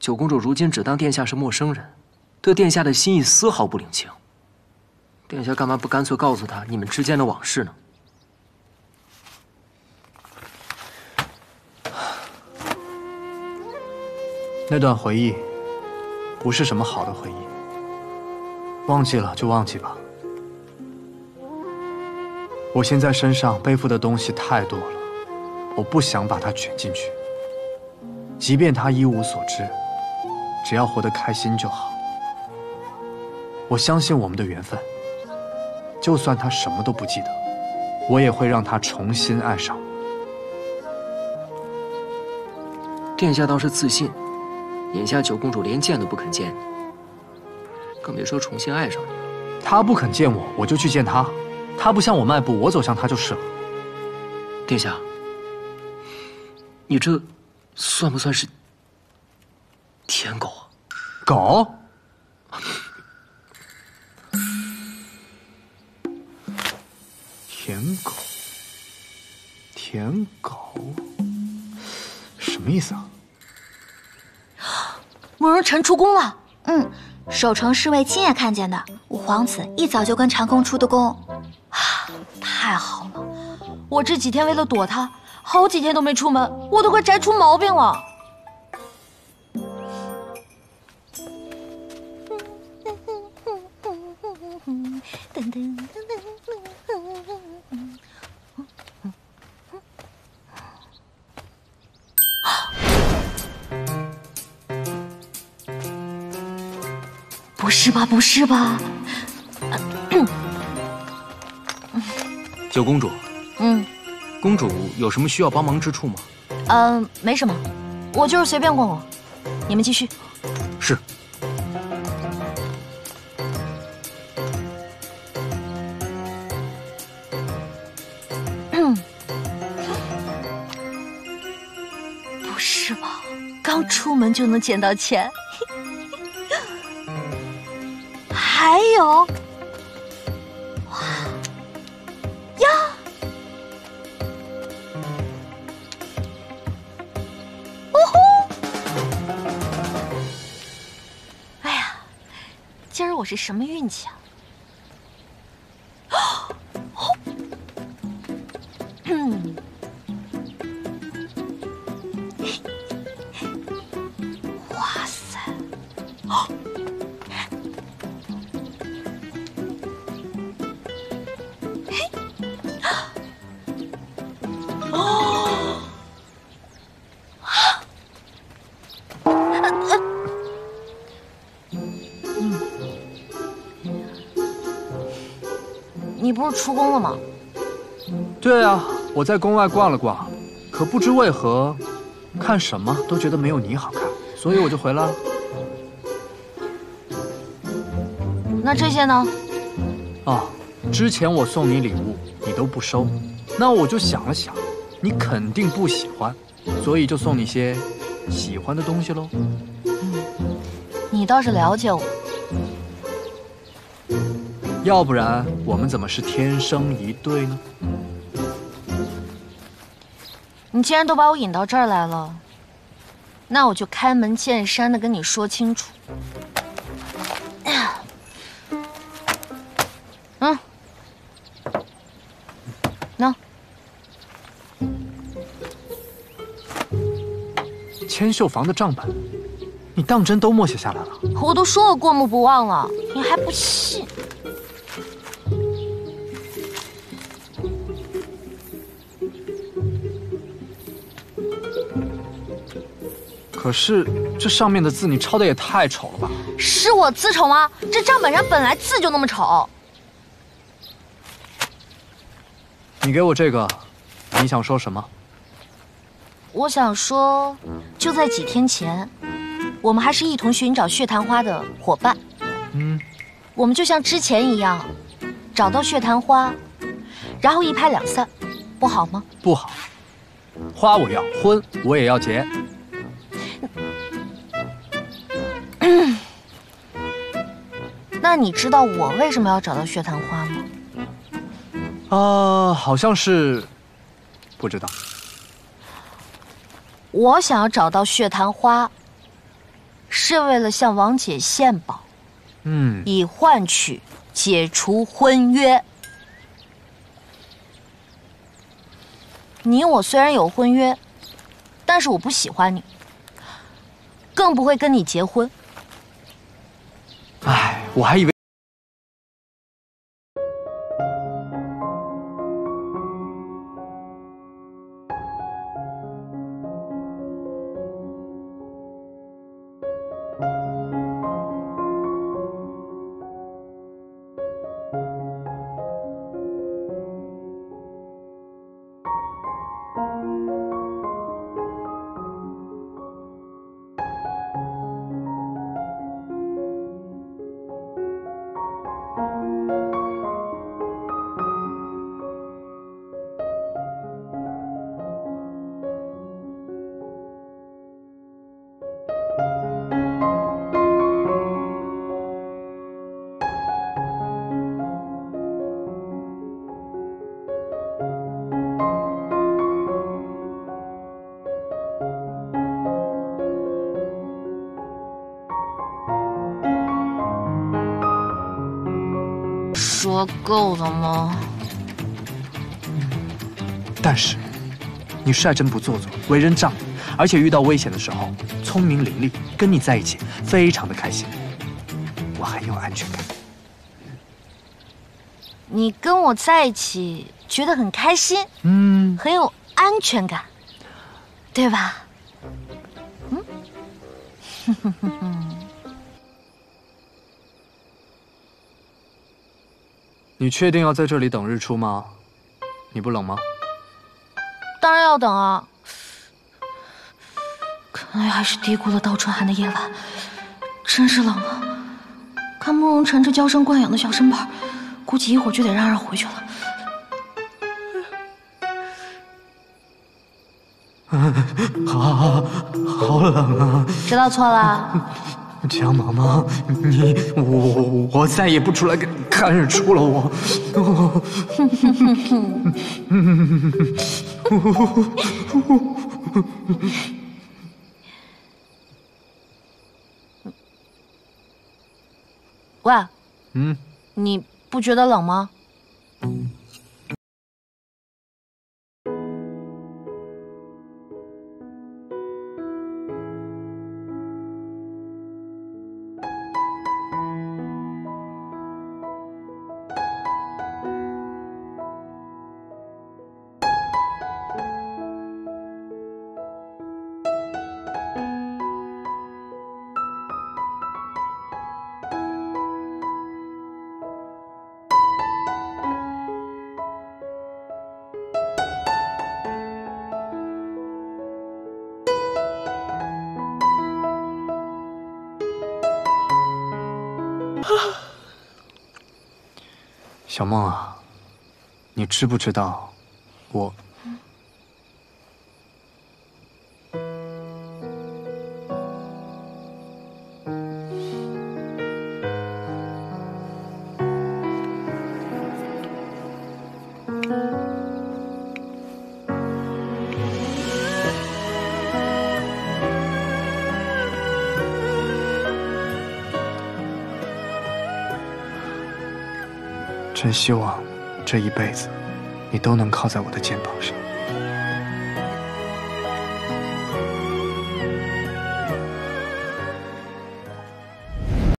九公主如今只当殿下是陌生人，对殿下的心意丝毫不领情。殿下干嘛不干脆告诉她你们之间的往事呢？ 那段回忆，不是什么好的回忆。忘记了就忘记吧。我现在身上背负的东西太多了，我不想把它卷进去。即便他一无所知，只要活得开心就好。我相信我们的缘分，就算他什么都不记得，我也会让他重新爱上我。殿下倒是自信。 眼下九公主连见都不肯见你，更别说重新爱上你了。她不肯见我，我就去见她。她不向我迈步，我走向她就是了。殿下，你这算不算是舔狗啊？狗？舔狗？舔狗？什么意思啊？ 慕容晨出宫了，守城侍卫亲眼看见的。五皇子一早就跟长公出的宫，啊，太好了！我这几天为了躲他，好几天都没出门，我都快宅出毛病了。是吧？不是吧？九公主，公主有什么需要帮忙之处吗？没什么，我就是随便逛逛。你们继续。是。不是吧？刚出门就能捡到钱？ 还有，哇呀！呜呼！哎呀，今儿我是什么运气啊？哇塞！ 你不是出宫了吗？对啊，我在宫外逛了逛，可不知为何，看什么都觉得没有你好看，所以我就回来了。那这些呢？哦，之前我送你礼物，你都不收，那我就想了想，你肯定不喜欢，所以就送你些喜欢的东西喽。你倒是了解我。 要不然我们怎么是天生一对呢？你既然都把我引到这儿来了，那我就开门见山的跟你说清楚。那千秀房的账本，你当真都默写下来了？我都说了过目不忘了，你还不信？ 可是这上面的字你抄的也太丑了吧？是我字丑吗？这账本上本来字就那么丑。你给我这个，你想说什么？我想说，就在几天前，我们还是一同寻找血昙花的伙伴。我们就像之前一样，找到血昙花，然后一拍两散，不好吗？不好。花我要，婚我也要结。 那你知道我为什么要找到血昙花吗？好像是，不知道。我想要找到血昙花，是为了向王姐献宝，以换取解除婚约。你我虽然有婚约，但是我不喜欢你，更不会跟你结婚。哎，我还以为。 说够了吗？但是，你是还真不做作，为人仗义，而且遇到危险的时候聪明伶俐，跟你在一起非常的开心，我很有安全感。你跟我在一起觉得很开心，很有安全感，对吧？你确定要在这里等日出吗？你不冷吗？当然要等啊。看来还是低估了倒春寒的夜晚，真是冷啊！看慕容晨这娇生惯养的小身板，估计一会儿就得让人回去了。好冷啊！知道错了。 江妈妈，我再也不出来看日出了，我。喂，你不觉得冷吗？ 小梦啊，你知不知道，我……真希望这一辈子，你都能靠在我的肩膀上。